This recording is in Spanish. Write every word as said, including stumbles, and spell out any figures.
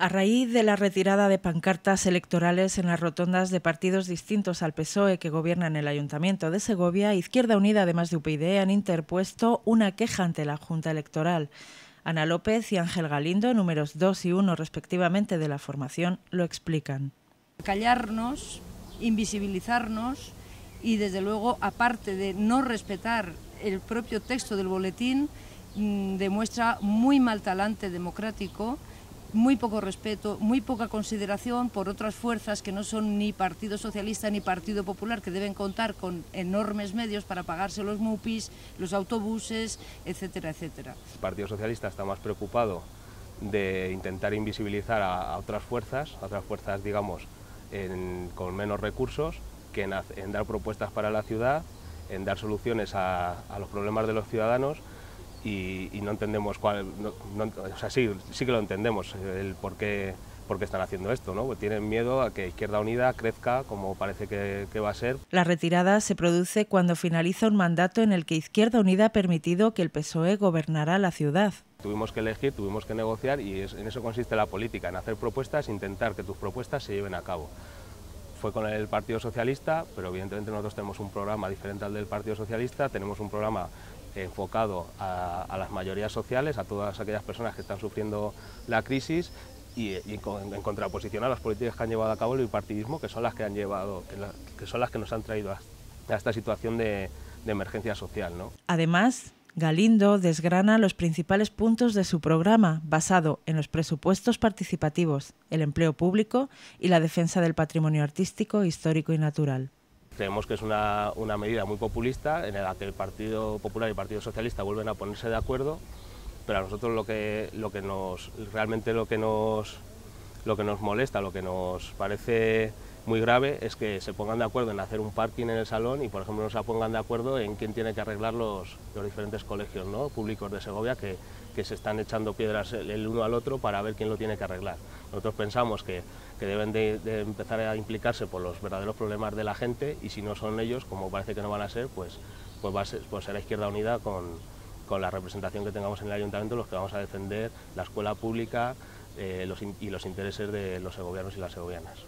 A raíz de la retirada de pancartas electorales en las rotondas de partidos distintos al P S O E que gobiernan el Ayuntamiento de Segovia, Izquierda Unida, además de UPyD, han interpuesto una queja ante la Junta Electoral. Ana López y Ángel Galindo, números dos y uno respectivamente de la formación, lo explican. Callarnos, invisibilizarnos y, desde luego, aparte de no respetar el propio texto del boletín, demuestra muy mal talante democrático, muy poco respeto, muy poca consideración por otras fuerzas que no son ni Partido Socialista ni Partido Popular, que deben contar con enormes medios para pagarse los MUPIs, los autobuses, etcétera, etcétera. El Partido Socialista está más preocupado de intentar invisibilizar a, a otras fuerzas, a otras fuerzas, digamos, en, con menos recursos, que en, en dar propuestas para la ciudad, en dar soluciones a, a los problemas de los ciudadanos. Y, y no entendemos cuál, no, no, o sea, sí, sí que lo entendemos, el por qué, por qué están haciendo esto, ¿no? Pues tienen miedo a que Izquierda Unida crezca como parece que, que va a ser. La retirada se produce cuando finaliza un mandato en el que Izquierda Unida ha permitido que el P S O E gobernara la ciudad. Tuvimos que elegir, tuvimos que negociar y es, en eso consiste la política, en hacer propuestas e intentar que tus propuestas se lleven a cabo. Fue con el Partido Socialista, pero evidentemente nosotros tenemos un programa diferente al del Partido Socialista, tenemos un programa enfocado a, a las mayorías sociales, a todas aquellas personas que están sufriendo la crisis y, y con, en contraposición a las políticas que han llevado a cabo el bipartidismo, que son las que han llevado, que, la, que son las que nos han traído a, a esta situación de, de emergencia social, ¿no? Además, Galindo desgrana los principales puntos de su programa, basado en los presupuestos participativos, el empleo público y la defensa del patrimonio artístico, histórico y natural. Creemos que es una, una medida muy populista en la que el Partido Popular y el Partido Socialista vuelven a ponerse de acuerdo, pero a nosotros lo que, lo que nos, realmente lo que nos, lo que nos molesta, lo que nos parece muy grave es que se pongan de acuerdo en hacer un parking en el salón y, por ejemplo, no se pongan de acuerdo en quién tiene que arreglar los, los diferentes colegios, ¿no?, públicos de Segovia que, que se están echando piedras el, el uno al otro para ver quién lo tiene que arreglar. Nosotros pensamos que, que deben de, de empezar a implicarse por los verdaderos problemas de la gente y si no son ellos, como parece que no van a ser, pues, pues va a ser, pues será Izquierda Unida con, con la representación que tengamos en el Ayuntamiento los que vamos a defender la escuela pública eh, los, y los intereses de los segovianos y las segovianas.